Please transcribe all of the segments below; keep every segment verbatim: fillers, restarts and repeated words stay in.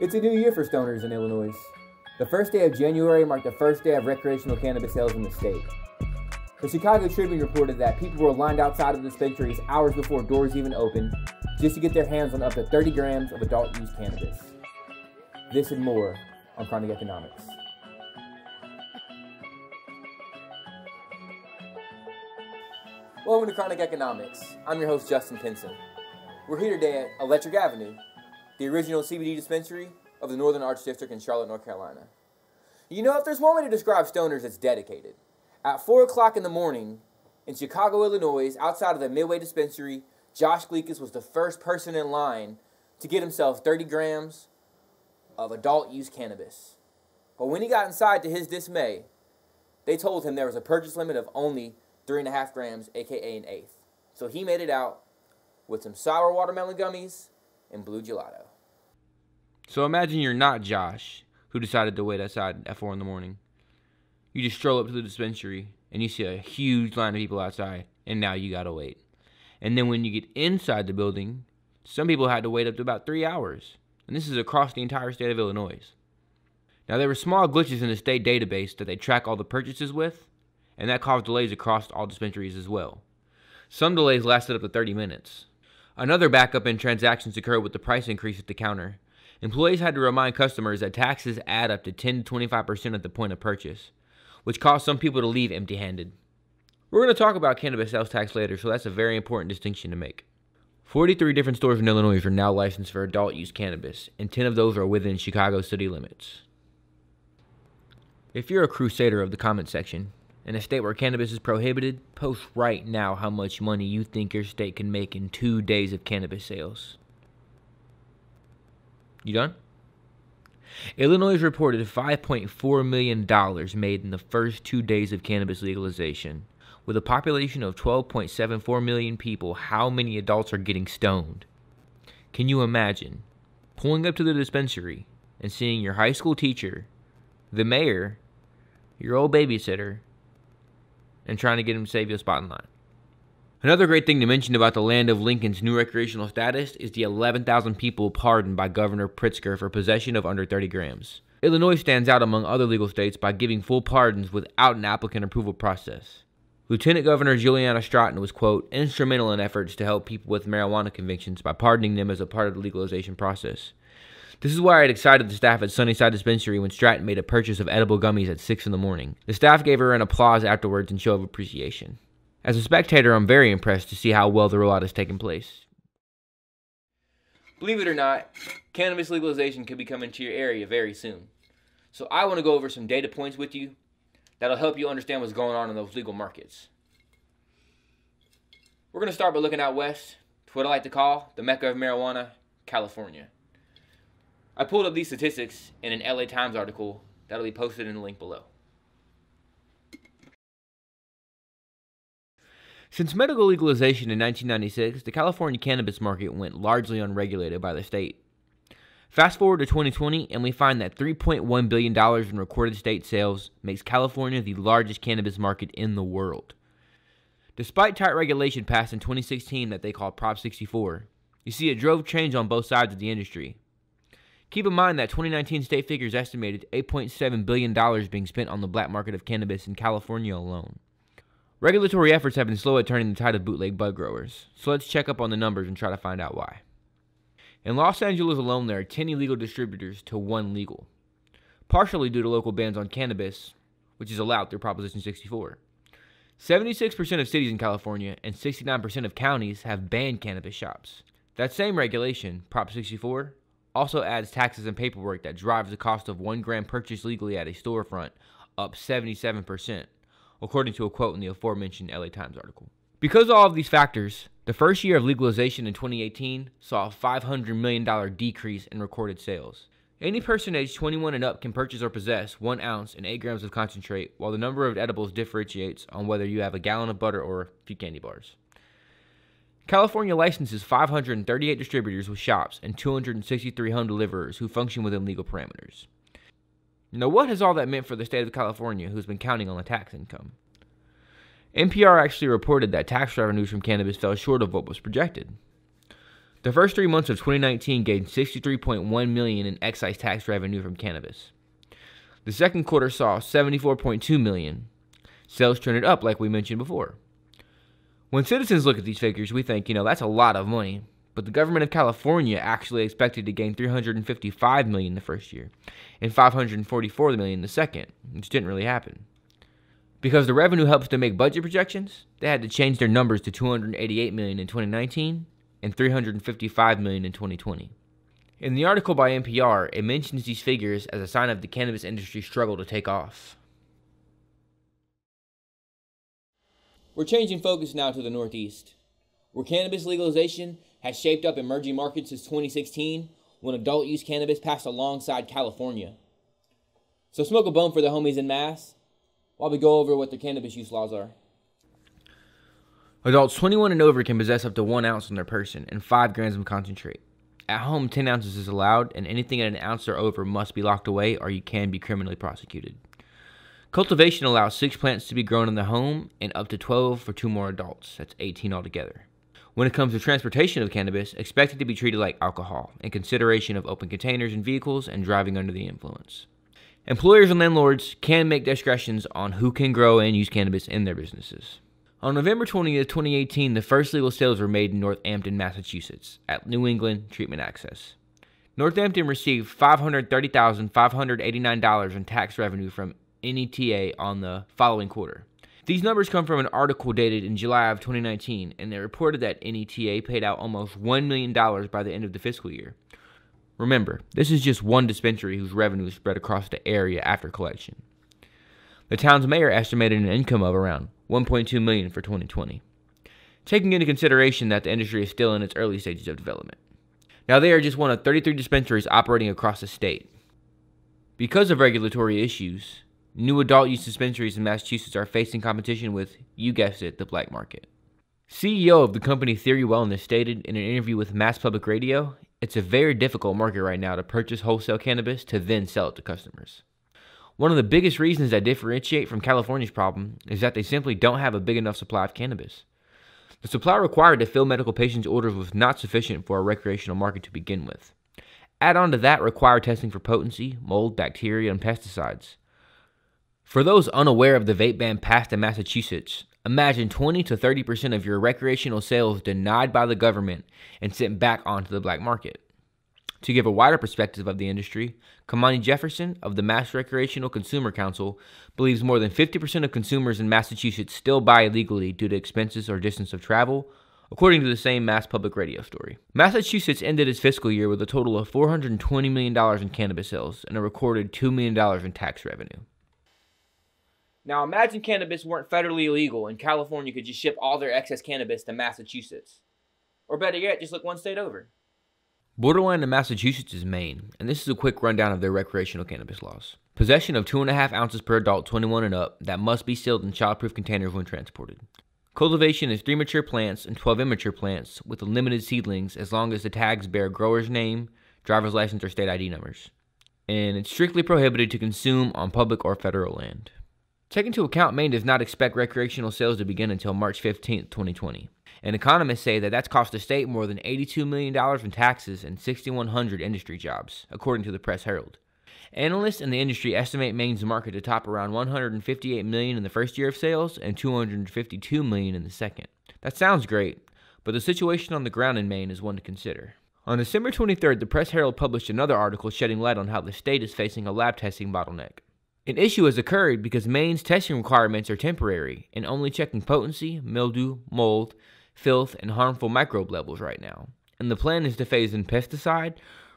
It's a new year for stoners in Illinois. The first day of January marked the first day of recreational cannabis sales in the state. The Chicago Tribune reported that people were lined outside of the dispensaries hours before doors even opened just to get their hands on up to thirty grams of adult-use cannabis. This and more on Chronic Economics. Welcome to Chronic Economics. I'm your host, Justin Pinson. We're here today at Electric Avenue, the original C B D dispensary of the Northern Arts District in Charlotte, North Carolina. You know, if there's one way to describe stoners, it's dedicated. At four o'clock in the morning in Chicago, Illinois, outside of the Midway dispensary, Josh Gleekis was the first person in line to get himself thirty grams of adult-use cannabis. But when he got inside, to his dismay, they told him there was a purchase limit of only three and a half grams, a k a an eighth. So he made it out with some sour watermelon gummies and blue gelato. So imagine you're not Josh, who decided to wait outside at four in the morning. You just stroll up to the dispensary, and you see a huge line of people outside, and now you gotta wait. And then when you get inside the building, some people had to wait up to about three hours. And this is across the entire state of Illinois. Now, there were small glitches in the state database that they track all the purchases with, and that caused delays across all dispensaries as well. Some delays lasted up to thirty minutes. Another backup in transactions occurred with the price increase at the counter. Employees had to remind customers that taxes add up to ten to twenty-five percent at the point of purchase, which caused some people to leave empty-handed. We're going to talk about cannabis sales tax later, so that's a very important distinction to make. forty-three different stores in Illinois are now licensed for adult-use cannabis, and ten of those are within Chicago city limits. If you're a crusader of the comment section, in a state where cannabis is prohibited, post right now how much money you think your state can make in two days of cannabis sales. You done? Illinois reported five point four million dollars made in the first two days of cannabis legalization. With a population of twelve point seven four million people, how many adults are getting stoned? Can you imagine pulling up to the dispensary and seeing your high school teacher, the mayor, your old babysitter, and trying to get him to save you a spot in line? Another great thing to mention about the land of Lincoln's new recreational status is the eleven thousand people pardoned by Governor Pritzker for possession of under thirty grams. Illinois stands out among other legal states by giving full pardons without an applicant approval process. Lieutenant Governor Juliana Stratton was, quote, instrumental in efforts to help people with marijuana convictions by pardoning them as a part of the legalization process. This is why it excited the staff at Sunnyside Dispensary when Stratton made a purchase of edible gummies at six in the morning. The staff gave her an applause afterwards in show of appreciation. As a spectator, I'm very impressed to see how well the rollout has taken place. Believe it or not, cannabis legalization could be coming to your area very soon. So I want to go over some data points with you that'll help you understand what's going on in those legal markets. We're going to start by looking out west to what I like to call the Mecca of marijuana, California. I pulled up these statistics in an L A Times article that'll be posted in the link below. Since medical legalization in nineteen ninety-six, the California cannabis market went largely unregulated by the state. Fast forward to twenty twenty, and we find that three point one billion dollars in recorded state sales makes California the largest cannabis market in the world. Despite tight regulation passed in twenty sixteen that they call Prop sixty-four, you see it drove change on both sides of the industry. Keep in mind that twenty nineteen state figures estimated eight point seven billion dollars being spent on the black market of cannabis in California alone. Regulatory efforts have been slow at turning the tide of bootleg bud growers, so let's check up on the numbers and try to find out why. In Los Angeles alone, there are ten illegal distributors to one legal, partially due to local bans on cannabis, which is allowed through Proposition sixty-four. seventy-six percent of cities in California and sixty-nine percent of counties have banned cannabis shops. That same regulation, Prop sixty-four, also adds taxes and paperwork that drives the cost of one gram purchased legally at a storefront up seventy-seven percent, according to a quote in the aforementioned L A Times article. Because of all of these factors, the first year of legalization in twenty eighteen saw a five hundred million dollars decrease in recorded sales. Any person age twenty-one and up can purchase or possess one ounce and eight grams of concentrate, while the number of edibles differentiates on whether you have a gallon of butter or a few candy bars. California licenses five hundred thirty-eight distributors with shops and two hundred sixty-three home deliverers who function within legal parameters. Now, what has all that meant for the state of California, who's been counting on the tax income? N P R actually reported that tax revenues from cannabis fell short of what was projected. The first three months of twenty nineteen gained sixty-three point one million dollars in excise tax revenue from cannabis. The second quarter saw seventy-four point two million dollars. Sales trended up like we mentioned before. When citizens look at these figures, we think, you know, that's a lot of money. But the government of California actually expected to gain three hundred fifty-five million dollars the first year and five hundred forty-four million dollars the second, which didn't really happen. Because the revenue helps to make budget projections, they had to change their numbers to two hundred eighty-eight million dollars in twenty nineteen and three hundred fifty-five million dollars in twenty twenty. In the article by N P R, it mentions these figures as a sign of the cannabis industry's struggle to take off. We're changing focus now to the Northeast, where cannabis legalization has shaped up emerging markets since twenty sixteen, when adult use cannabis passed alongside California. So smoke a bone for the homies in Mass while we go over what the cannabis use laws are. Adults twenty-one and over can possess up to one ounce on their person and five grams of concentrate. At home, ten ounces is allowed, and anything at an ounce or over must be locked away or you can be criminally prosecuted. Cultivation allows six plants to be grown in the home and up to twelve for two more adults. That's eighteen altogether. When it comes to transportation of cannabis, expect it to be treated like alcohol, in consideration of open containers and vehicles and driving under the influence. Employers and landlords can make discretions on who can grow and use cannabis in their businesses. On November twentieth, twenty eighteen, the first legal sales were made in Northampton, Massachusetts, at New England Treatment Access. Northampton received five hundred thirty thousand five hundred eighty-nine dollars in tax revenue from N E T A on the following quarter. These numbers come from an article dated in July of twenty nineteen, and they reported that N E T A paid out almost one million dollars by the end of the fiscal year. Remember, this is just one dispensary whose revenue is spread across the area after collection. The town's mayor estimated an income of around one point two million dollars for twenty twenty, taking into consideration that the industry is still in its early stages of development. Now, they are just one of thirty-three dispensaries operating across the state. Because of regulatory issues, new adult use dispensaries in Massachusetts are facing competition with, you guessed it, the black market. C E O of the company Theory Wellness stated in an interview with Mass Public Radio, "It's a very difficult market right now to purchase wholesale cannabis to then sell it to customers. One of the biggest reasons that differentiate from California's problem is that they simply don't have a big enough supply of cannabis. The supply required to fill medical patients' orders was not sufficient for a recreational market to begin with. Add on to that required testing for potency, mold, bacteria, and pesticides. For those unaware of the vape ban passed in Massachusetts, imagine twenty to thirty percent of your recreational sales denied by the government and sent back onto the black market." To give a wider perspective of the industry, Kamani Jefferson of the Mass Recreational Consumer Council believes more than fifty percent of consumers in Massachusetts still buy illegally due to expenses or distance of travel, according to the same Mass Public Radio story. Massachusetts ended its fiscal year with a total of four hundred twenty million dollars in cannabis sales and a recorded two million dollars in tax revenue. Now imagine cannabis weren't federally illegal and California could just ship all their excess cannabis to Massachusetts. Or better yet, just look one state over. Borderline to Massachusetts is Maine, and this is a quick rundown of their recreational cannabis laws. Possession of two point five ounces per adult twenty-one and up that must be sealed in childproof containers when transported. Cultivation is three mature plants and twelve immature plants with limited seedlings as long as the tags bear grower's name, driver's license, or state I D numbers. And it's strictly prohibited to consume on public or federal land. Take into account Maine does not expect recreational sales to begin until March fifteenth, twenty twenty. And economists say that that's cost the state more than eighty-two million dollars in taxes and sixty-one hundred industry jobs, according to the Press Herald. Analysts in the industry estimate Maine's market to top around one hundred fifty-eight million dollars in the first year of sales and two hundred fifty-two million dollars in the second. That sounds great, but the situation on the ground in Maine is one to consider. On December twenty-third, the Press Herald published another article shedding light on how the state is facing a lab testing bottleneck. An issue has occurred because Maine's testing requirements are temporary and only checking potency, mildew, mold, filth, and harmful microbe levels right now. And the plan is to phase in pesticide,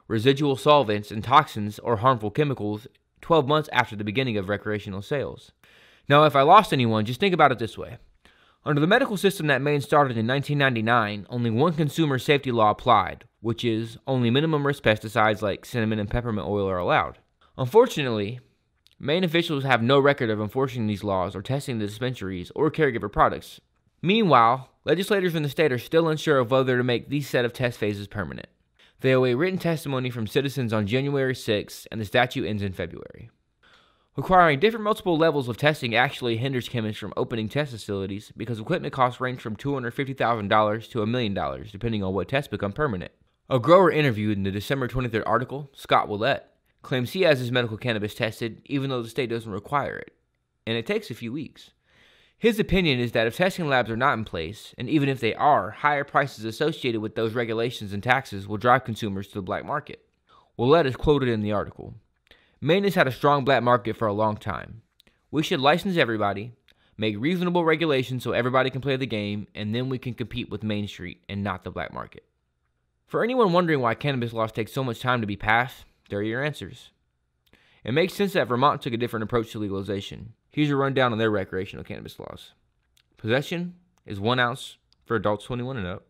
residual solvents, and toxins or harmful chemicals twelve months after the beginning of recreational sales. Now, if I lost anyone, just think about it this way. Under the medical system that Maine started in nineteen ninety-nine, only one consumer safety law applied, which is only minimum risk pesticides like cinnamon and peppermint oil are allowed. Unfortunately, Maine officials have no record of enforcing these laws or testing the dispensaries or caregiver products. Meanwhile, legislators in the state are still unsure of whether to make these set of test phases permanent. They await written testimony from citizens on January sixth, and the statute ends in February. Requiring different multiple levels of testing actually hinders chemists from opening test facilities because equipment costs range from two hundred fifty thousand dollars to one million dollars, depending on what tests become permanent. A grower interviewed in the December twenty-third article, Scott Wollett, claims he has his medical cannabis tested even though the state doesn't require it, and it takes a few weeks. His opinion is that if testing labs are not in place, and even if they are, higher prices associated with those regulations and taxes will drive consumers to the black market. Wollett is quoted in the article. Maine has had a strong black market for a long time. We should license everybody, make reasonable regulations so everybody can play the game, and then we can compete with Main Street and not the black market. For anyone wondering why cannabis laws take so much time to be passed, there are your answers. It makes sense that Vermont took a different approach to legalization. Here's a rundown on their recreational cannabis laws. Possession is one ounce for adults twenty-one and up.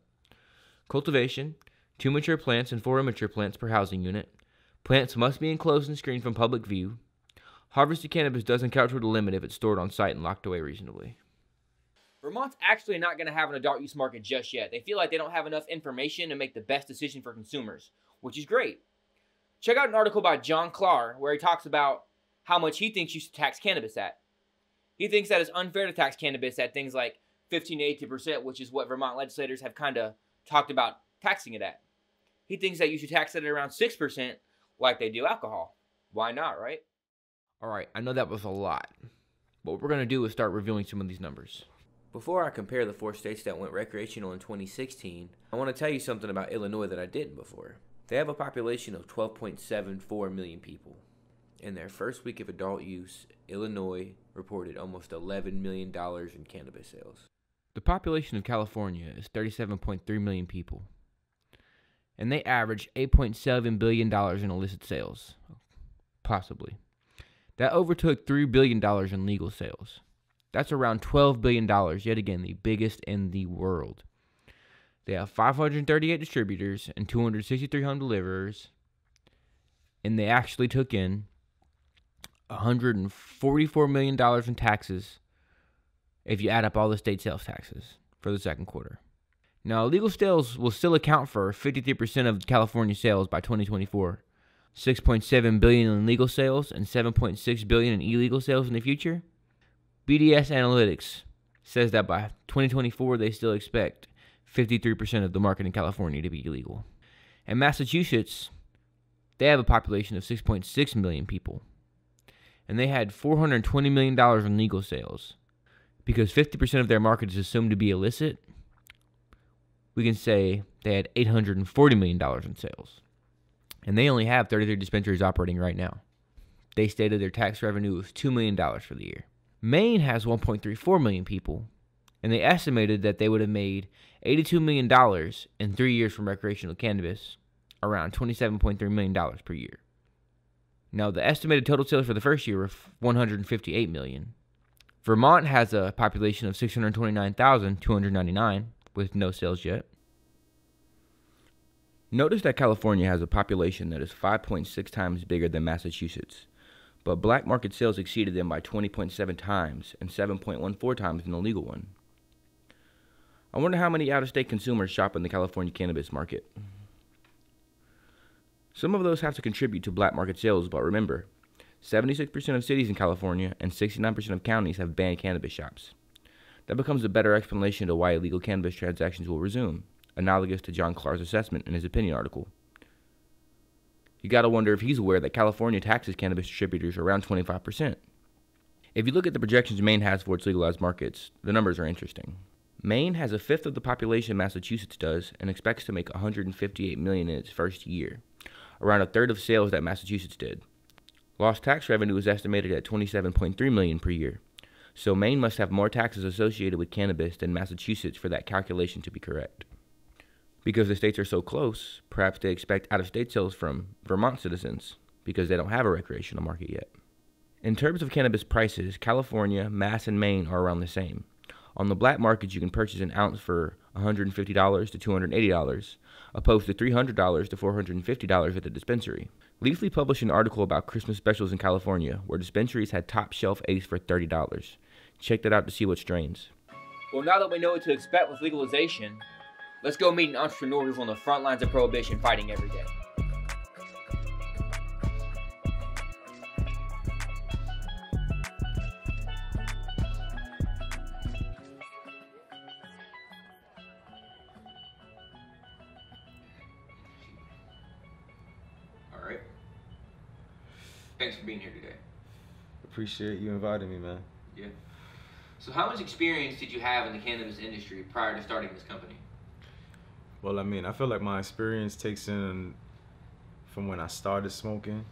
Cultivation, two mature plants and four immature plants per housing unit. Plants must be enclosed and screened from public view. Harvested cannabis doesn't count toward a limit if it's stored on site and locked away reasonably. Vermont's actually not going to have an adult use market just yet. They feel like they don't have enough information to make the best decision for consumers, which is great. Check out an article by John Clark where he talks about how much he thinks you should tax cannabis at. He thinks that it's unfair to tax cannabis at things like fifteen to eighty percent, which is what Vermont legislators have kind of talked about taxing it at. He thinks that you should tax it at around six percent like they do alcohol. Why not, right? All right, I know that was a lot, but what we're going to do is start reviewing some of these numbers. Before I compare the four states that went recreational in twenty sixteen, I want to tell you something about Illinois that I didn't before. They have a population of twelve point seven four million people. In their first week of adult use, Illinois reported almost eleven million dollars in cannabis sales. The population of California is thirty-seven point three million people, and they average eight point seven billion dollars in illicit sales, possibly. That overtook three billion dollars in legal sales. That's around twelve billion dollars, yet again the biggest in the world. They have five hundred thirty-eight distributors and two hundred sixty-three home deliverers, and they actually took in one hundred forty-four million dollars in taxes if you add up all the state sales taxes for the second quarter. Now, legal sales will still account for fifty-three percent of California sales by twenty twenty-four, six point seven billion dollars in legal sales and seven point six billion dollars in illegal sales in the future. B D S Analytics says that by twenty twenty-four, they still expect fifty-three percent of the market in California to be illegal. In Massachusetts, they have a population of six point six million people, and they had four hundred twenty million dollars in legal sales. Because fifty percent of their market is assumed to be illicit, we can say they had eight hundred forty million dollars in sales. And they only have thirty-three dispensaries operating right now. They stated their tax revenue was two million dollars for the year. Maine has one point three four million people, and they estimated that they would have made eighty-two million dollars in three years from recreational cannabis, around twenty-seven point three million dollars per year. Now, the estimated total sales for the first year were one hundred fifty-eight million dollars. Vermont has a population of six hundred twenty-nine thousand two hundred ninety-nine with no sales yet. Notice that California has a population that is five point six times bigger than Massachusetts, but black market sales exceeded them by twenty point seven times and seven point one four times an illegal one. I wonder how many out-of-state consumers shop in the California cannabis market. Some of those have to contribute to black market sales, but remember, seventy-six percent of cities in California and sixty-nine percent of counties have banned cannabis shops. That becomes a better explanation to why illegal cannabis transactions will resume, analogous to John Clark's assessment in his opinion article. You gotta wonder if he's aware that California taxes cannabis distributors around twenty-five percent. If you look at the projections Maine has for its legalized markets, the numbers are interesting. Maine has a fifth of the population Massachusetts does and expects to make one hundred fifty-eight million dollars in its first year, around a third of sales that Massachusetts did. Lost tax revenue is estimated at twenty-seven point three million dollars per year, so Maine must have more taxes associated with cannabis than Massachusetts for that calculation to be correct. Because the states are so close, perhaps they expect out-of-state sales from Vermont citizens because they don't have a recreational market yet. In terms of cannabis prices, California, Mass, and Maine are around the same. On the black market, you can purchase an ounce for one hundred fifty dollars to two hundred eighty dollars, opposed to three hundred dollars to four hundred fifty dollars at the dispensary. Leafly published an article about Christmas specials in California, where dispensaries had top shelf eights for thirty dollars. Check that out to see what strains. Well, now that we know what to expect with legalization, let's go meet an entrepreneur who's on the front lines of prohibition fighting every day. Thanks for being here today. Appreciate you inviting me, man. Yeah. So how much experience did you have in the cannabis industry prior to starting this company? Well, I mean, I feel like my experience takes in from when I started smoking.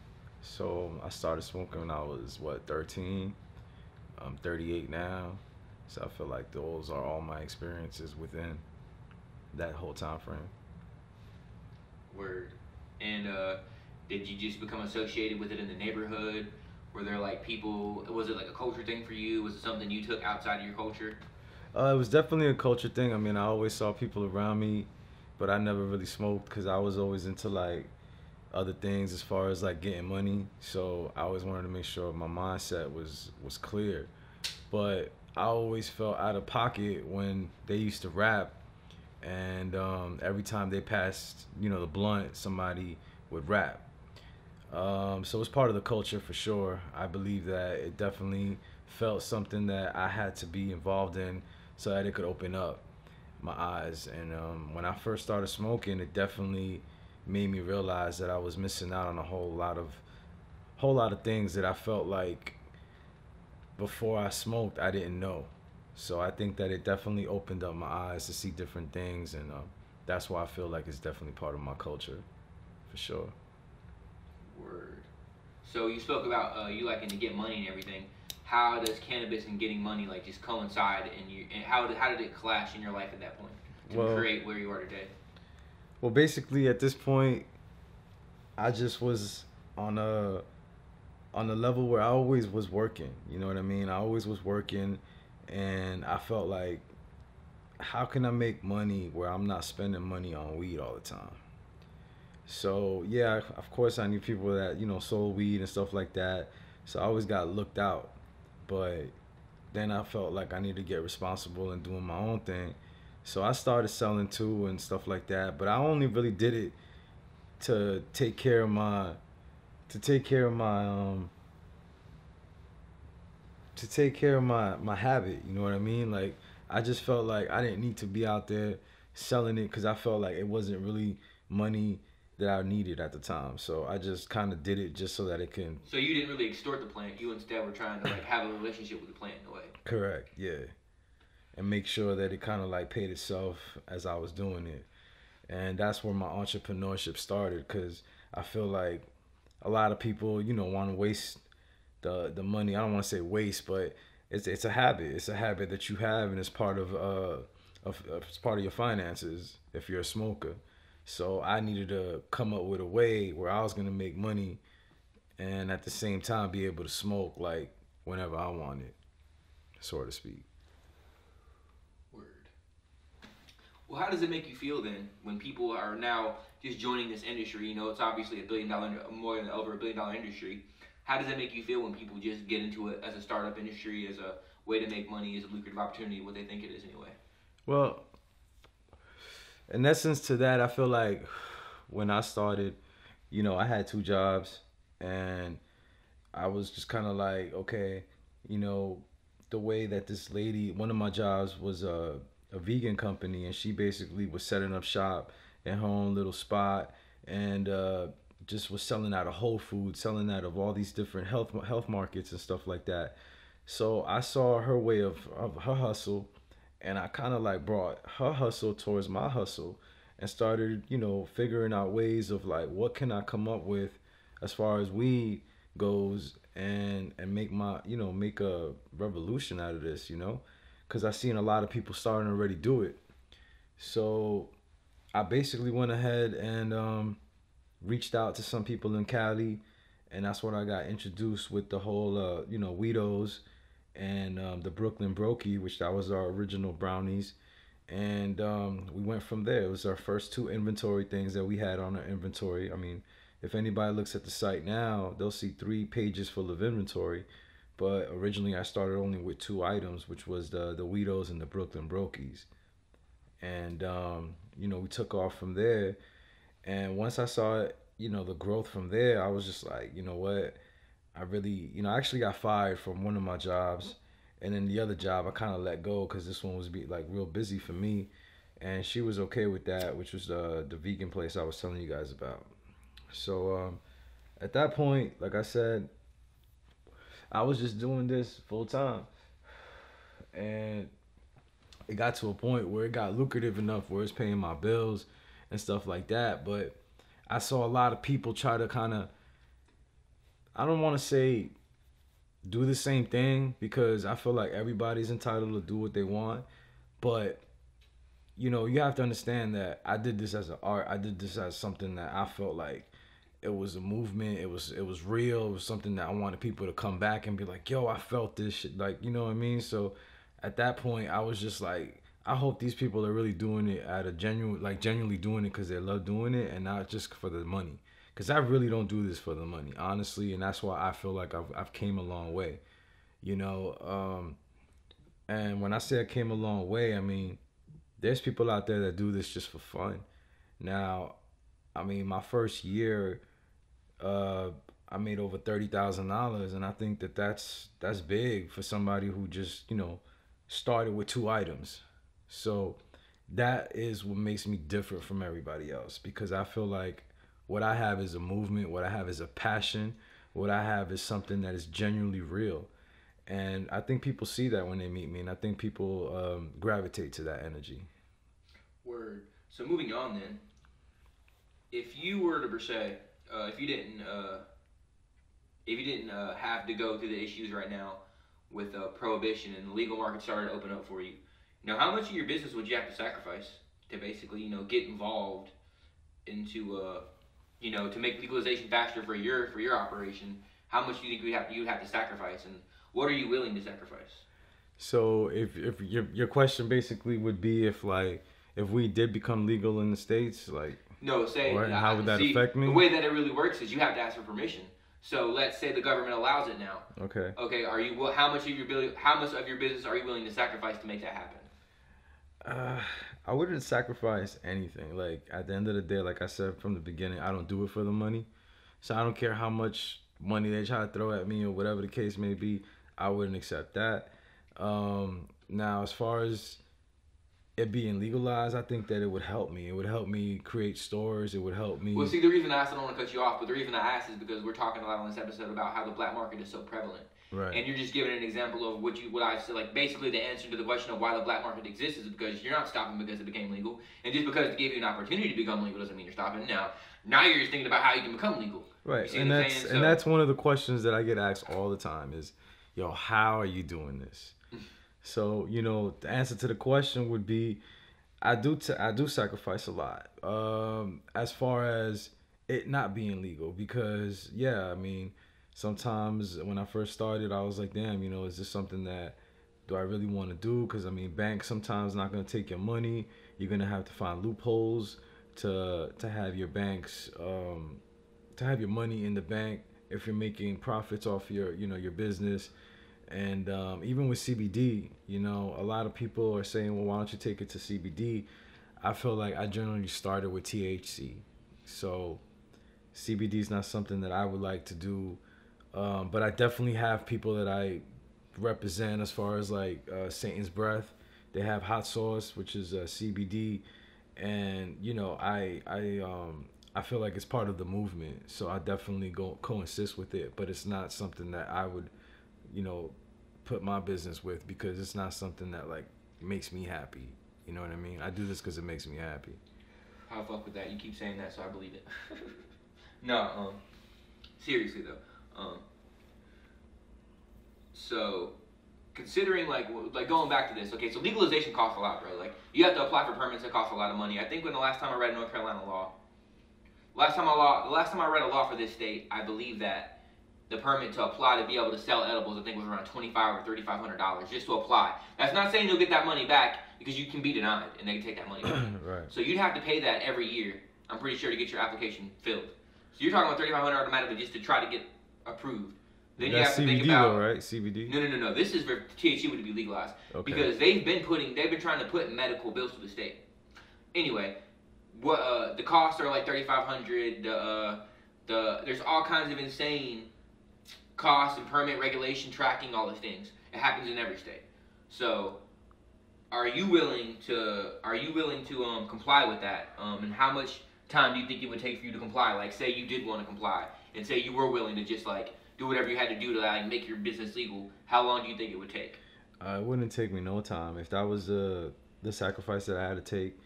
So I started smoking when I was, what, thirteen? I'm thirty-eight now. So I feel like those are all my experiences within that whole time frame. Word. And uh, did you just become associated with it in the neighborhood? Were there like people, was it like a culture thing for you? Was it something you took outside of your culture? Uh, it was definitely a culture thing. I mean, I always saw people around me, but I never really smoked because I was always into like other things as far as like getting money. So I always wanted to make sure my mindset was, was clear. But I always felt out of pocket when they used to rap, and um, every time they passed, you know, the blunt, somebody would rap. Um, so it's part of the culture for sure. I believe that it definitely felt something that I had to be involved in so that it could open up my eyes. And um, when I first started smoking, it definitely made me realize that I was missing out on a whole lot of whole lot of things that I felt like before I smoked I didn't know. So I think that it definitely opened up my eyes to see different things, and um, that's why I feel like it's definitely part of my culture for sure. Word. So you spoke about uh, you liking to get money and everything. How does cannabis and getting money like just coincide, and you and how did, how did it clash in your life at that point to well, create where you are today? Well, basically at this point I just was on a on the level where I always was working, you know what I mean? I always was working, and I felt like, how can I make money where I'm not spending money on weed all the time? So yeah, of course I knew people that, you know, sold weed and stuff like that. So I always got looked out, but then I felt like I needed to get responsible and doing my own thing. So I started selling too and stuff like that, but I only really did it to take care of my, to take care of my, um, to take care of my, my habit. You know what I mean? Like, I just felt like I didn't need to be out there selling it, 'cause I felt like it wasn't really money that I needed at the time. So I just kind of did it just so that it can. So you didn't really extort the plant. You instead were trying to like have a relationship with the plant in a way. Correct. Yeah. And make sure that it kind of like paid itself as I was doing it. And that's where my entrepreneurship started, because I feel like a lot of people, you know, want to waste the the money. I don't want to say waste, but it's it's a habit. It's a habit that you have, and it's part of uh of, it's part of your finances if you're a smoker. So I needed to come up with a way where I was gonna make money and at the same time be able to smoke like whenever I wanted, so to speak. Word. Well, how does it make you feel then when people are now just joining this industry? You know, it's obviously a billion dollar, more than over a billion dollar industry. How does it make you feel when people just get into it as a startup industry, as a way to make money, as a lucrative opportunity, what they think it is anyway? Well, in essence to that, I feel like when I started, you know, I had two jobs, and I was just kind of like, okay, you know, the way that this lady, one of my jobs was a, a vegan company, and she basically was setting up shop in her own little spot, and uh, just was selling out of Whole Foods, selling out of all these different health health markets and stuff like that. So I saw her way of, of her hustle, and I kind of like brought her hustle towards my hustle and started, you know, figuring out ways of like, what can I come up with as far as weed goes, and, and make my, you know, make a revolution out of this, you know, because I've seen a lot of people starting to already do it. So I basically went ahead and um, reached out to some people in Cali, and that's when I got introduced with the whole, uh, you know, Weetos, and um, the Brooklyn Brokies, which that was our original brownies. And um, we went from there. It was our first two inventory things that we had on our inventory. I mean, if anybody looks at the site now, they'll see three pages full of inventory. But originally I started only with two items, which was the, the Weetos and the Brooklyn Brokies. And, um, you know, we took off from there. And once I saw, you know, the growth from there, I was just like, you know what? I really, you know, I actually got fired from one of my jobs, and then the other job I kind of let go because this one was be like real busy for me, and she was okay with that, which was the the vegan place I was telling you guys about. So um, at that point, like I said, I was just doing this full time. And it got to a point where it got lucrative enough where it's paying my bills and stuff like that. But I saw a lot of people try to kind of, I don't want to say do the same thing, because I feel like everybody's entitled to do what they want. But, you know, you have to understand that I did this as an art. I did this as something that I felt like it was a movement. It was, it was real. It was something that I wanted people to come back and be like, yo, I felt this shit. Like, you know what I mean? So at that point, I was just like, I hope these people are really doing it at a genuine, like genuinely doing it because they love doing it and not just for the money. Because I really don't do this for the money, honestly. And that's why I feel like I've, I've came a long way, you know. Um, and when I say I came a long way, I mean, there's people out there that do this just for fun. Now, I mean, my first year, uh, I made over thirty thousand dollars. And I think that that's, that's big for somebody who just, you know, started with two items. So that is what makes me different from everybody else, because I feel like what I have is a movement, what I have is a passion, what I have is something that is genuinely real. And I think people see that when they meet me, and I think people um, gravitate to that energy. Word. So moving on then, if you were to per se, uh, if you didn't, uh, if you didn't uh, have to go through the issues right now with uh, prohibition and the legal market started to open up for you, you know, how much of your business would you have to sacrifice to basically, you know, get involved into, uh, you know, to make legalization faster for your for your operation? How much do you think we have you have to sacrifice, and what are you willing to sacrifice? So if if your your question basically would be if like if we did become legal in the States, like no, say or, how I, would that see, affect me? The way that it really works is you have to ask for permission. So let's say the government allows it now. Okay. Okay. Are you well, how much of your how much of your business are you willing to sacrifice to make that happen? Uh, I wouldn't sacrifice anything. Like at the end of the day, like I said from the beginning, I don't do it for the money. So I don't care how much money they try to throw at me or whatever the case may be. I wouldn't accept that. Um, now, as far as it being legalized, I think that it would help me. It would help me create stores. It would help me. Well, see, the reason I asked, I don't want to cut you off, but the reason I asked is because we're talking a lot on this episode about how the black market is so prevalent. Right. And you're just giving an example of what you, what I said, like basically the answer to the question of why the black market exists is because you're not stopping because it became legal. And just because it gave you an opportunity to become legal doesn't mean you're stopping. Now, now you're just thinking about how you can become legal. Right. And that's, so, and that's one of the questions that I get asked all the time is, yo, how are you doing this? So, you know, the answer to the question would be, I do, t I do sacrifice a lot um, as far as it not being legal because, yeah, I mean, sometimes when I first started, I was like, damn, you know, is this something that do I really want to do? Because, I mean, banks sometimes not going to take your money. You're going to have to find loopholes to to have your banks, um, to have your money in the bank if you're making profits off your, you know, your business. And um, even with C B D, you know, a lot of people are saying, well, why don't you take it to C B D? I feel like I generally started with T H C. So C B D is not something that I would like to do. Um, but I definitely have people that I represent as far as like uh, Satan's Breath. They have hot sauce, which is uh, C B D, and you know I I um, I feel like it's part of the movement, so I definitely go coincide with it. But it's not something that I would, you know, put my business with because it's not something that like makes me happy. You know what I mean? I do this because it makes me happy. I fuck with that. You keep saying that, so I believe it. No, um, seriously though. Um, so considering like, like going back to this, okay, so legalization costs a lot, bro. Like you have to apply for permits that cost a lot of money. I think when the last time I read North Carolina law, last time I law, the last time I read a law for this state, I believe that the permit to apply to be able to sell edibles, I think was around twenty-five or thirty-five hundred dollars just to apply. That's not saying you'll get that money back because you can be denied and they can take that money back. Right. So you'd have to pay that every year, I'm pretty sure, to get your application filled. So you're talking about thirty-five hundred dollars automatically just to try to get approved. Then you have to think about though, right? C B D. No, no, no, no. This is where T H C would be legalized. Okay. Because they've been putting, they've been trying to put medical bills to the state. Anyway, what uh, the costs are like thirty-five hundred. Uh, the there's all kinds of insane costs and permit regulation tracking, all these things. It happens in every state. So, are you willing to are you willing to um comply with that? Um, and how much time do you think it would take for you to comply? Like, say you did want to comply. and say you were willing to just like do whatever you had to do to like make your business legal, how long do you think it would take? Uh, it wouldn't take me no time. If that was the uh, the sacrifice that I had to take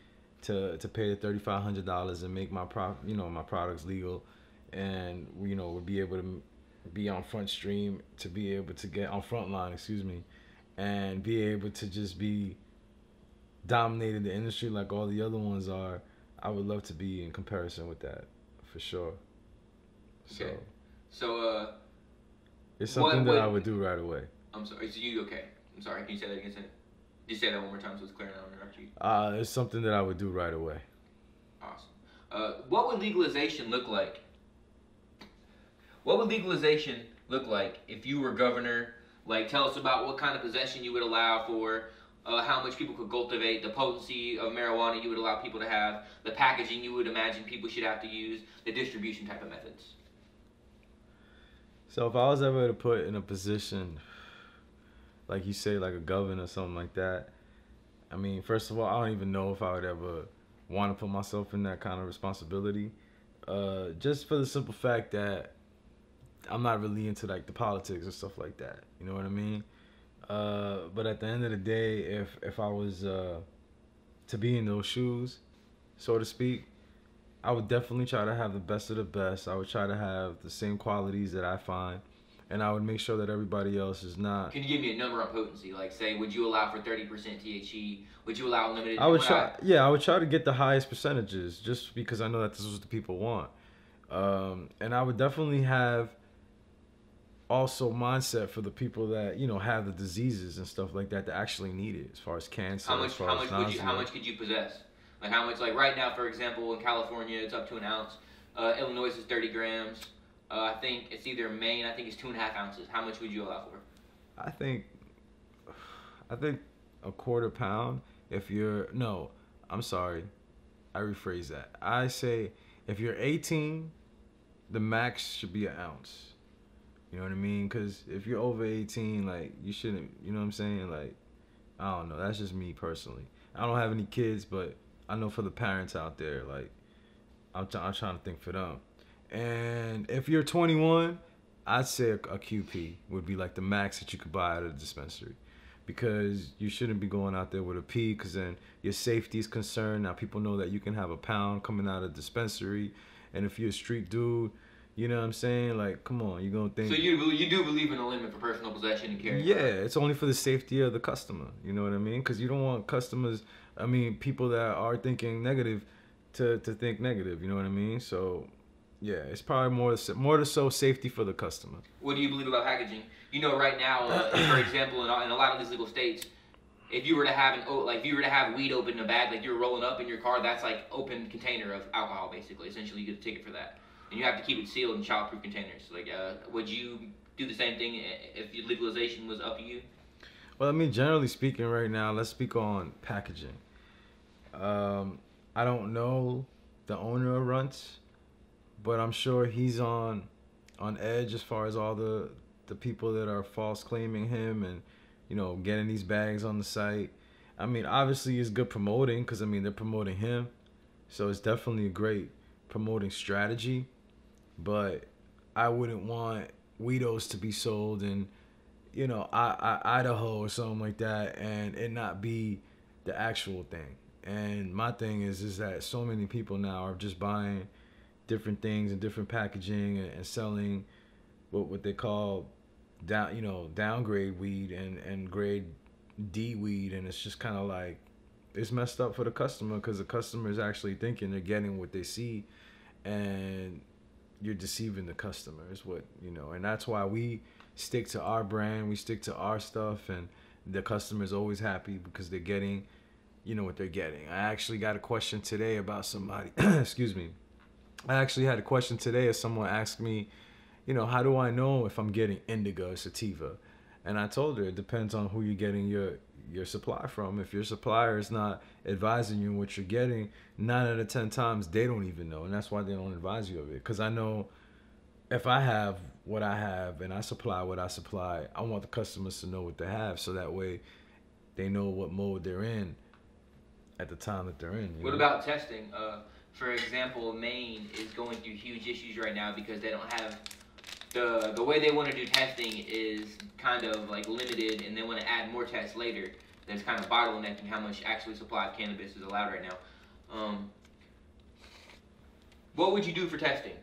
to to pay the thirty five hundred dollars and make my pro you know my products legal, and you know would be able to be on front stream to be able to get on front line, excuse me, and be able to just be dominated the industry like all the other ones are. I would love to be in comparison with that, for sure. So, okay. so uh, it's something what, what, that I would do right away. I'm sorry. Is you okay? I'm sorry. Can you say that again? You say that one more time so it's clear and I don't interrupt you. Uh, it's something that I would do right away. Awesome. Uh, what would legalization look like? What would legalization look like if you were governor? Like, tell us about what kind of possession you would allow for. Uh, how much people could cultivate, the potency of marijuana you would allow people to have, the packaging you would imagine people should have to use, the distribution type of methods. So if I was ever to put in a position, like you say, like a governor or something like that, I mean, first of all, I don't even know if I would ever want to put myself in that kind of responsibility. Uh, just for the simple fact that I'm not really into like the politics or stuff like that. You know what I mean? Uh, but at the end of the day, if, if I was uh, to be in those shoes, so to speak, I would definitely try to have the best of the best. I would try to have the same qualities that I find, and I would make sure that everybody else is not. Can you give me a number on potency? Like, say, would you allow for thirty percent T H C? Would you allow limited? I would try. I... Yeah, I would try to get the highest percentages just because I know that this is what the people want. Um, and I would definitely have also mindset for the people that, you know, have the diseases and stuff like that that actually need it, as far as cancer. How much, as far how much as would you, how much could you possess? Like how much, like right now, for example, in California, it's up to an ounce. Uh, Illinois is thirty grams. Uh, I think it's either Maine, I think it's two and a half ounces. How much would you allow for? I think, I think a quarter pound if you're, no, I'm sorry. I rephrase that. I say if you're eighteen, the max should be an ounce. You know what I mean? Because if you're over eighteen, like, you shouldn't, you know what I'm saying? Like, I don't know. That's just me personally. I don't have any kids, but I know for the parents out there, like, I'm, t I'm trying to think for them. And if you're twenty-one, I'd say a, a Q P would be, like, the max that you could buy at a dispensary. Because you shouldn't be going out there with a P, because then your safety is concerned. Now, people know that you can have a pound coming out of a dispensary. And if you're a street dude, you know what I'm saying? Like, come on, you're going to think... So you you do believe in a limit for personal possession and carrying? Yeah, product. It's only for the safety of the customer. You know what I mean? Because you don't want customers, I mean, people that are thinking negative to, to think negative. You know what I mean? So, yeah, it's probably more more to so safety for the customer. What do you believe about packaging? You know, right now, uh, for example, in, in a lot of these legal states, if you were to have an like, if you were to have weed open in a bag, like you were rolling up in your car, that's like open container of alcohol, basically. Essentially, you get a ticket for that. And you have to keep it sealed in child-proof containers. Like, uh, would you do the same thing if your legalization was up to you? Well, I mean, generally speaking right now, let's speak on packaging. Um, I don't know the owner of Runtz, but I'm sure he's on on edge as far as all the, the people that are false claiming him and, you know, getting these bags on the site. I mean, obviously it's good promoting because, I mean, they're promoting him. So it's definitely a great promoting strategy. But I wouldn't want Weetos to be sold in, you know, I, I, Idaho or something like that, and it not be the actual thing. And my thing is, is that so many people now are just buying different things and different packaging and, and selling what what they call down, you know, downgrade weed and and grade D weed, and it's just kind of like it's messed up for the customer because the customer is actually thinking they're getting what they see, and you're deceiving the customer is what, you know, and that's why we stick to our brand. We stick to our stuff, and the customer is always happy because they're getting, you know, what they're getting. I actually got a question today about somebody, excuse me. I actually had a question today as someone asked me, you know, how do I know if I'm getting indica or sativa? And I told her, it depends on who you're getting your, your supply from. If your supplier is not advising you what you're getting, nine out of ten times they don't even know, and that's why they don't advise you of it. Because I know if I have what I have and I supply what I supply, I want the customers to know what they have, so that way they know what mode they're in at the time that they're in. What know? about testing? Uh, for example, Maine is going through huge issues right now because they don't have the the way they want to do testing is kind of like limited, and they want to add more tests later. That's kind of bottlenecking how much actually supplied cannabis is allowed right now. Um, what would you do for testing?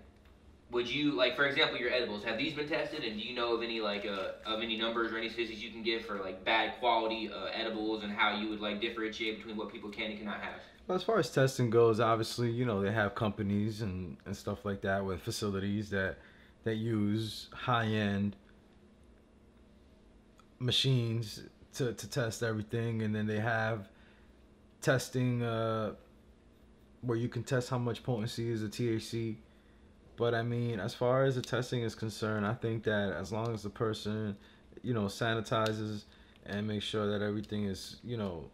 Would you, like, for example, your edibles, have these been tested, and do you know of any, like, uh, of any numbers or any statistics you can give for, like, bad quality uh, edibles and how you would, like, differentiate between what people can and cannot have? Well, as far as testing goes, obviously, you know, they have companies and, and stuff like that with facilities that, that use high-end machines to, to test everything, and then they have testing uh, where you can test how much potency is the T H C. But I mean, as far as the testing is concerned, I think that as long as the person, you know, sanitizes and makes sure that everything is, you know,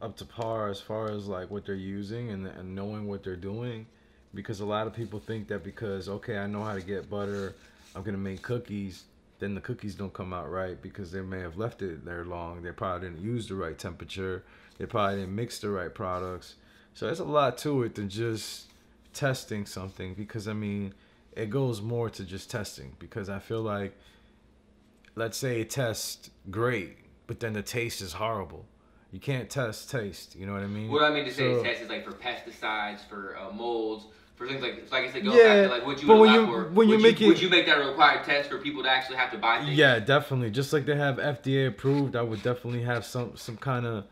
up to par as far as like what they're using and, and knowing what they're doing. Because a lot of people think that because, okay, I know how to get butter, I'm going to make cookies, then the cookies don't come out right because they may have left it there long. They probably didn't use the right temperature. They probably didn't mix the right products. So there's a lot to it than just testing something, because I mean it goes more to just testing, because I feel like, let's say it tests great but then the taste is horrible, you can't test taste, you know what I mean? What I mean to say so, is test is like for pesticides, for uh, molds, for things like it's like I said, goes yeah, back to like what you would allow for. When you make it, would you make that a required test for people to actually have to buy things? Yeah, definitely. Just like they have F D A approved, I would definitely have some some kind of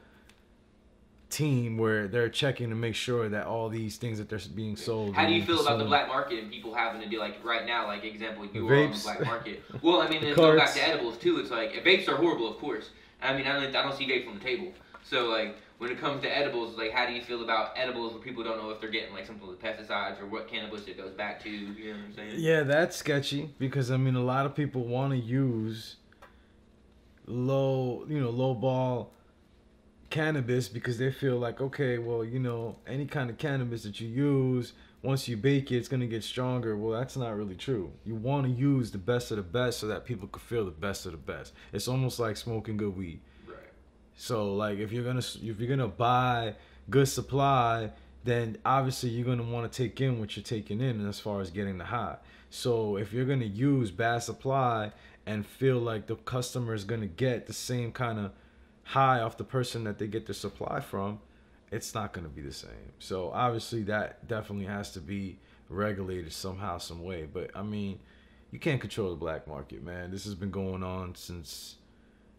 team where they're checking to make sure that all these things that they're being sold. How do you feel about the black market and people having to do, like right now, like example, you were on the black market? Well, I mean, it's going back to edibles too. It's like vapes are horrible, of course. I mean, I don't, I don't see vape from the table. So like when it comes to edibles, like how do you feel about edibles where people don't know if they're getting like something with pesticides or what cannabis it goes back to? You know what I'm saying? Yeah, that's sketchy, because I mean a lot of people want to use low, you know, low ball cannabis because they feel like, okay, well, you know, any kind of cannabis that you use, once you bake it, it's going to get stronger. Well, that's not really true. You want to use the best of the best so that people can feel the best of the best. It's almost like smoking good weed, right? So like if you're gonna if you're gonna buy good supply, then obviously you're going to want to take in what you're taking in as far as getting the high. So if you're going to use bad supply and feel like the customer is going to get the same kind of high off the person that they get their supply from, it's not going to be the same. So obviously that definitely has to be regulated somehow, some way. But I mean, you can't control the black market, man. This has been going on since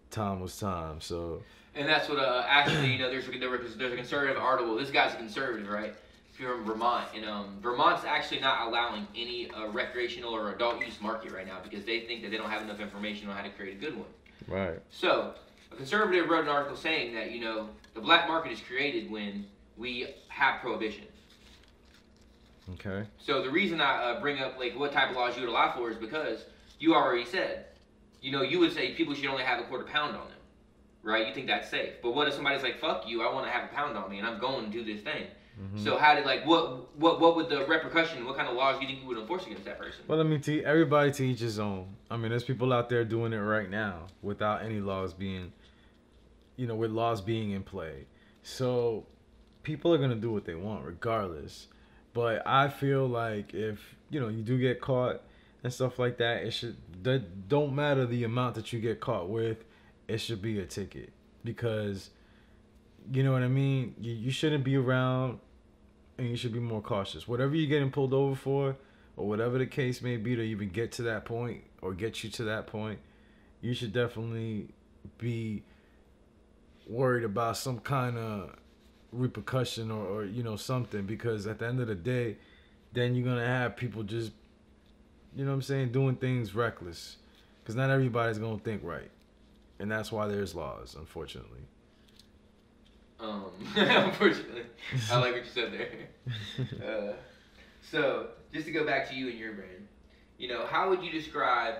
time was time. So, and that's what uh, actually, you know, there's a, there's a conservative article. This guy's a conservative, right? If you're in Vermont, and um, Vermont's actually not allowing any uh, recreational or adult use market right now because they think that they don't have enough information on how to create a good one. Right. So a conservative wrote an article saying that, you know, the black market is created when we have prohibition. Okay. So the reason I uh, bring up, like, what type of laws you would allow for is because you already said, you know, you would say people should only have a quarter pound on them, right? You think that's safe. But what if somebody's like, fuck you, I want to have a pound on me, and I'm going to do this thing? Mm-hmm. So how did, like, what, what, what would the repercussion, what kind of laws do you think you would enforce against that person? Well, I mean, to everybody to each his own. I mean, there's people out there doing it right now without any laws being, you know, with laws being in play. So people are going to do what they want regardless. But I feel like if, you know, you do get caught and stuff like that, it should, that don't matter the amount that you get caught with, it should be a ticket. Because, you know what I mean? You, you shouldn't be around, and you should be more cautious. Whatever you're getting pulled over for, or whatever the case may be to even get to that point or get you to that point, you should definitely be worried about some kind of repercussion or, or you know, something, because at the end of the day, then you're gonna have people just, you know what I'm saying, doing things reckless, because not everybody's gonna think right, and that's why there's laws, unfortunately. Um, unfortunately, I like what you said there. Uh, so just to go back to you and your brand, you know, how would you describe?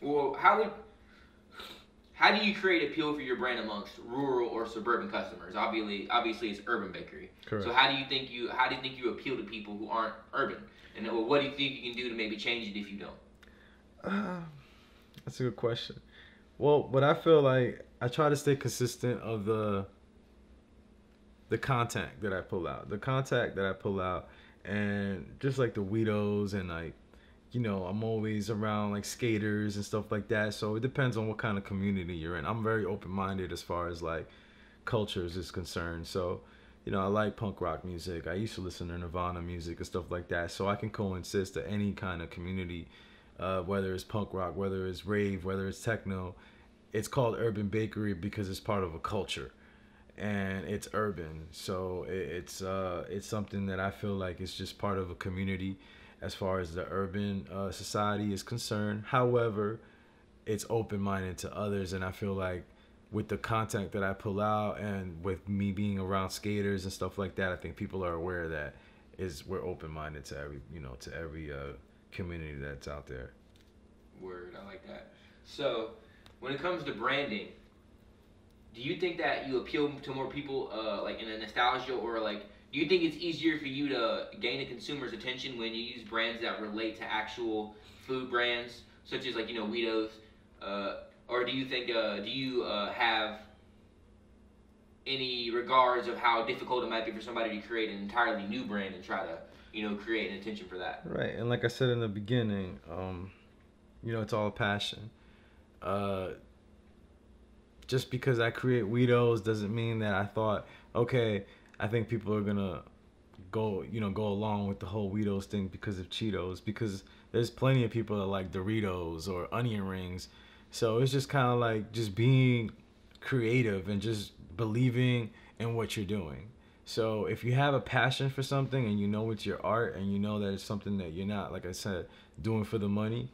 Well, how would How do you create appeal for your brand amongst rural or suburban customers? Obviously, obviously it's Urban Bakery. Correct. So how do you think you how do you think you appeal to people who aren't urban? And what do you think you can do to maybe change it if you don't? Uh, that's a good question. Well, what I feel like, I try to stay consistent of the the contact that I pull out, the contact that I pull out, and just like the Weetos, and like, you know, I'm always around like skaters and stuff like that. So it depends on what kind of community you're in. I'm very open-minded as far as like cultures is concerned. So, you know, I like punk rock music. I used to listen to Nirvana music and stuff like that. So I can coexist to any kind of community, uh, whether it's punk rock, whether it's rave, whether it's techno. It's called Urban Bakery because it's part of a culture and it's urban. So it's, uh, it's something that I feel like it's just part of a community as far as the urban uh, society is concerned. However, it's open-minded to others, and I feel like with the content that I pull out and with me being around skaters and stuff like that, I think people are aware that is we're open-minded to every, you know, to every uh, community that's out there. Word, I like that. So when it comes to branding, do you think that you appeal to more people uh, like in a nostalgia, or like, do you think it's easier for you to gain a consumer's attention when you use brands that relate to actual food brands, such as like, you know, Weetos, uh, or do you think, uh, do you uh, have any regards of how difficult it might be for somebody to create an entirely new brand and try to, you know, create an attention for that? Right, and like I said in the beginning, um, you know, it's all passion. Uh, just because I create Weetos doesn't mean that I thought, okay, I think people are gonna go, you know, go along with the whole Weetos thing because of Cheetos, because there's plenty of people that like Doritos or onion rings. So it's just kind of like just being creative and just believing in what you're doing. So if you have a passion for something and you know it's your art and you know that it's something that you're not, like I said, doing for the money,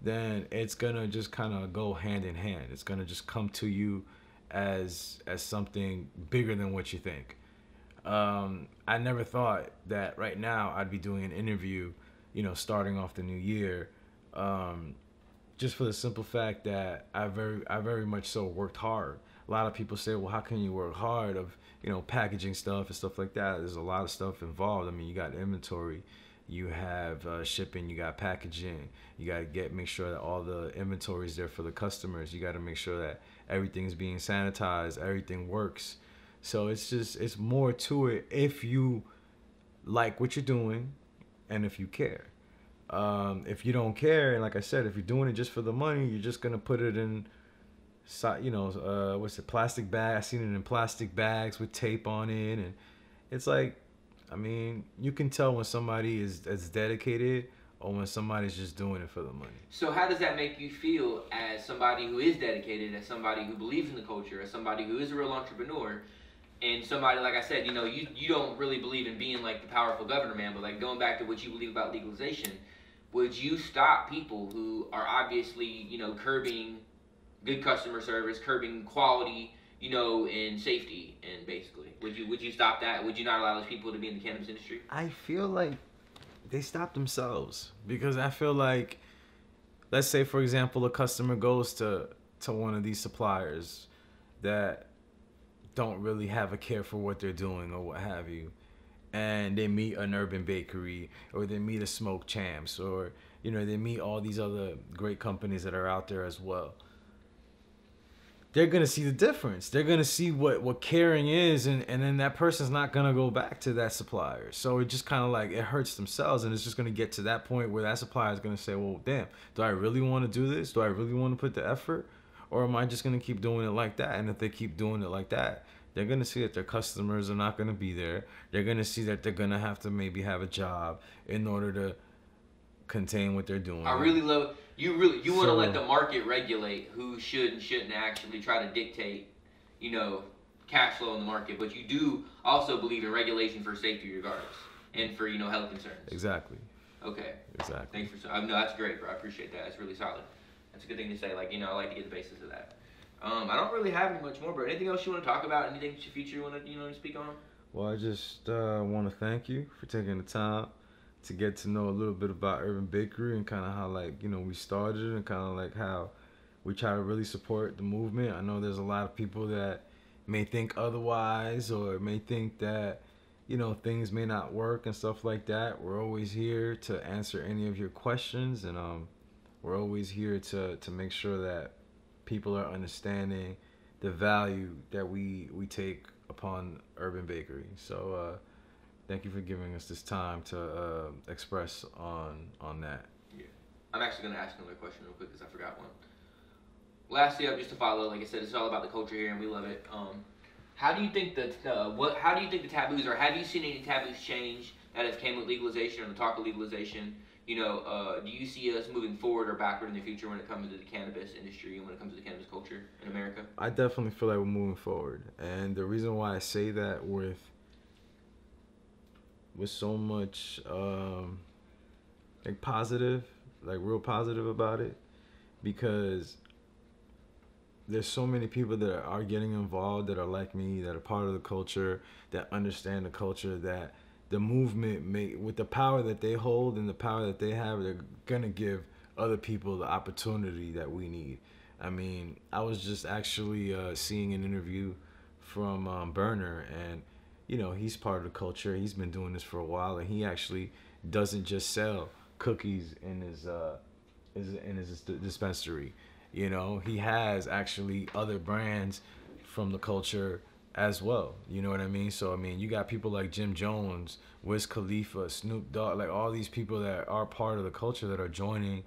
then it's gonna just kind of go hand in hand. It's gonna just come to you as as something bigger than what you think. Um, I never thought that right now I'd be doing an interview, you know, starting off the new year, um, just for the simple fact that I very, I very much so worked hard. A lot of people say, well, how can you work hard of, you know, packaging stuff and stuff like that? There's a lot of stuff involved. I mean, you got inventory, you have uh, shipping, you got packaging, you got to get, make sure that all the inventory is there for the customers. You got to make sure that everything's being sanitized, everything works. So it's just, it's more to it if you like what you're doing and if you care. Um, if you don't care, and like I said, if you're doing it just for the money, you're just going to put it in, you know, uh, what's it, plastic bag. I've seen it in plastic bags with tape on it. And it's like, I mean, you can tell when somebody is as dedicated or when somebody's just doing it for the money. So how does that make you feel as somebody who is dedicated, as somebody who believes in the culture, as somebody who is a real entrepreneur? And somebody, like I said, you know, you, you don't really believe in being like the powerful governor, man, but like going back to what you believe about legalization, would you stop people who are obviously, you know, curbing good customer service, curbing quality, you know, and safety, and basically, would you, would you stop that? Would you not allow those people to be in the cannabis industry? I feel like they stop themselves, because I feel like, let's say, for example, a customer goes to, to one of these suppliers that don't really have a care for what they're doing or what have you, and they meet an Urban Bakery, or they meet a Smoke Champs, or, you know, they meet all these other great companies that are out there as well. They're gonna see the difference. They're gonna see what what caring is, and and then that person's not gonna go back to that supplier. So it just kind of like, it hurts themselves, and it's just gonna get to that point where that supplier is gonna say, well, damn, do I really want to do this? Do I really want to put the effort? Or am I just going to keep doing it like that? And if they keep doing it like that, they're going to see that their customers are not going to be there. They're going to see that they're going to have to maybe have a job in order to contain what they're doing. I really love, you really, you so, want to let the market regulate who should and shouldn't actually try to dictate, you know, cash flow in the market. But you do also believe in regulation for safety regardless and for, you know, health concerns. Exactly. Okay. Exactly. Thanks for, no, that's great, bro. I appreciate that. That's really solid. It's a good thing to say, like, you know, I like to get the basis of that. Um, I don't really have much more, but anything else you want to talk about? Anything in the future you want to, you know, speak on? Well, I just uh, want to thank you for taking the time to get to know a little bit about Urban Bakery and kind of how, like, you know, we started and kind of like how we try to really support the movement. I know there's a lot of people that may think otherwise or may think that, you know, things may not work and stuff like that. We're always here to answer any of your questions, and um. We're always here to, to make sure that people are understanding the value that we, we take upon Urban Bakery. So uh, thank you for giving us this time to uh, express on on that. Yeah. I'm actually going to ask another question real quick because I forgot one. Lastly, up just to follow, like I said, it's all about the culture here, and we love it. Um, how do you think that uh, what? How do you think the taboos, or have you seen any taboos change that have came with legalization or the talk of legalization? You know, uh, do you see us moving forward or backward in the future when it comes to the cannabis industry and when it comes to the cannabis culture in America? I definitely feel like we're moving forward, and the reason why I say that with with so much um, like positive, like real positive about it, because there's so many people that are getting involved that are like me, that are part of the culture, that understand the culture, that the movement, may, with the power that they hold and the power that they have, they're gonna give other people the opportunity that we need. I mean, I was just actually uh, seeing an interview from um, Berner, and you know, he's part of the culture. He's been doing this for a while, and he actually doesn't just sell cookies in his uh, in his dispensary. You know, he has actually other brands from the culture as well. You know what I mean? So, I mean, you got people like Jim Jones, Wiz Khalifa, Snoop Dogg, like all these people that are part of the culture that are joining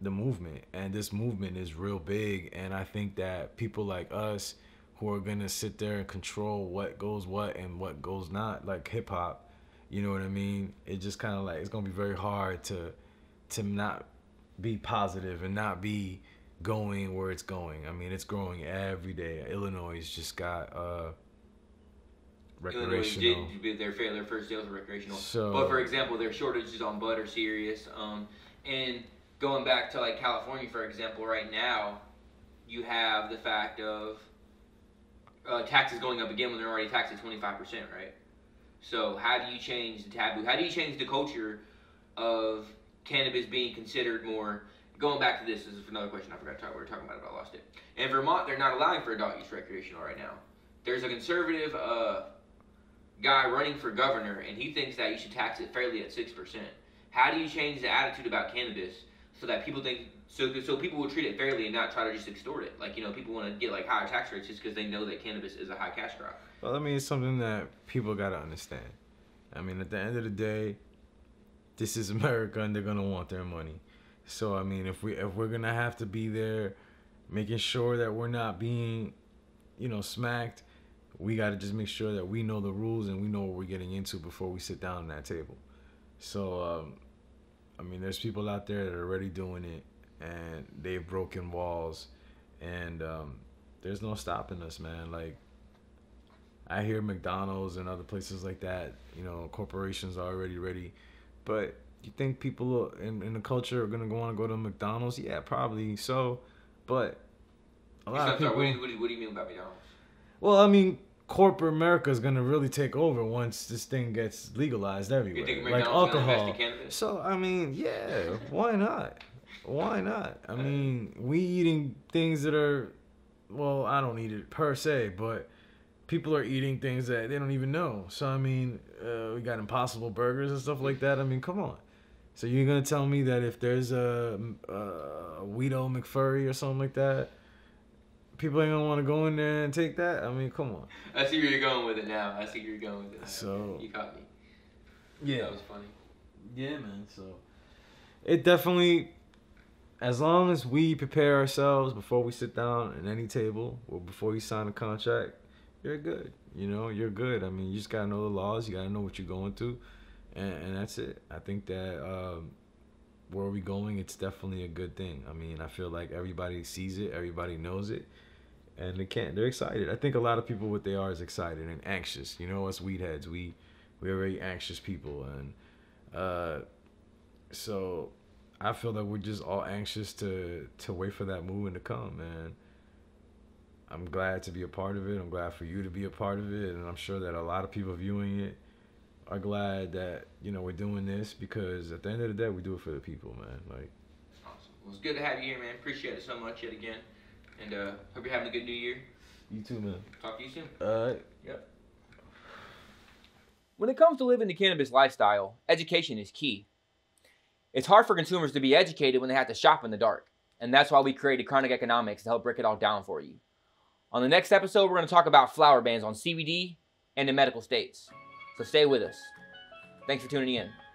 the movement. And this movement is real big. And I think that people like us who are going to sit there and control what goes what and what goes not, like hip hop, you know what I mean? It just kind of like, it's going to be very hard to to not be positive and not be going where it's going. I mean, it's growing every day. Illinois just got uh, recreational. Illinois did their, their first sales were recreational. So, but for example, their shortages on bud are serious. Um, and going back to like California, for example, right now, you have the fact of uh, taxes going up again when they're already taxed at twenty five percent, right? So how do you change the taboo? How do you change the culture of cannabis being considered more? Going back to this, this is another question I forgot to talk about. We were talking about it, but I lost it. In Vermont, they're not allowing for adult use recreational right now. There's a conservative uh, guy running for governor, and he thinks that you should tax it fairly at six percent. How do you change the attitude about cannabis so that people think, so so people will treat it fairly and not try to just extort it? Like, you know, people want to get like higher tax rates just because they know that cannabis is a high cash crop. Well, I mean, it's something that people got to understand. I mean, at the end of the day, this is America, and they're going to want their money. So, I mean, if, we, if we're going to have to be there making sure that we're not being, you know, smacked, we got to just make sure that we know the rules and we know what we're getting into before we sit down at that table. So, um, I mean, there's people out there that are already doing it, and they've broken walls, and um, there's no stopping us, man. Like, I hear McDonald's and other places like that, you know, corporations are already ready, but you think people in, in the culture are gonna go want to go to McDonald's? Yeah, probably so, but a lot of people. What do you, what do you, what do you mean by McDonald's? Well, I mean, corporate America is gonna really take over once this thing gets legalized everywhere, you think like alcohol. So I mean, yeah, why not? Why not? I mean, we eating things that are, well, I don't eat it per se, but people are eating things that they don't even know. So I mean, uh, we got Impossible Burgers and stuff like that. I mean, come on. So you're gonna tell me that if there's a, a, a Weeto McFurry or something like that, people ain't gonna want to go in there and take that? I mean, come on. I see where you're going with it now. I see where you're going with it. So you caught me. Yeah, that was funny. Yeah, man. So it definitely, as long as we prepare ourselves before we sit down at any table or before you sign a contract, you're good. You know, you're good. I mean, you just gotta know the laws. You gotta know what you're going through. And, and that's it. I think that um, where we're going, it's definitely a good thing. I mean, I feel like everybody sees it, everybody knows it, and they can't. They're excited. I think a lot of people, what they are, is excited and anxious. You know, us weed heads, we we're very anxious people, and uh, so I feel that we're just all anxious to to wait for that movement to come. And I'm glad to be a part of it. I'm glad for you to be a part of it, and I'm sure that a lot of people viewing it are glad that, you know, we're doing this, because at the end of the day, we do it for the people, man. Like, awesome. Well, it's good to have you here, man. Appreciate it so much yet again, and uh, hope you're having a good New Year. You too, man. Talk to you soon. All right. Yep. When it comes to living the cannabis lifestyle, education is key. It's hard for consumers to be educated when they have to shop in the dark, and that's why we created Chronic Economics to help break it all down for you. On the next episode, we're going to talk about flower bans on C B D and in medical states. So stay with us. Thanks for tuning in.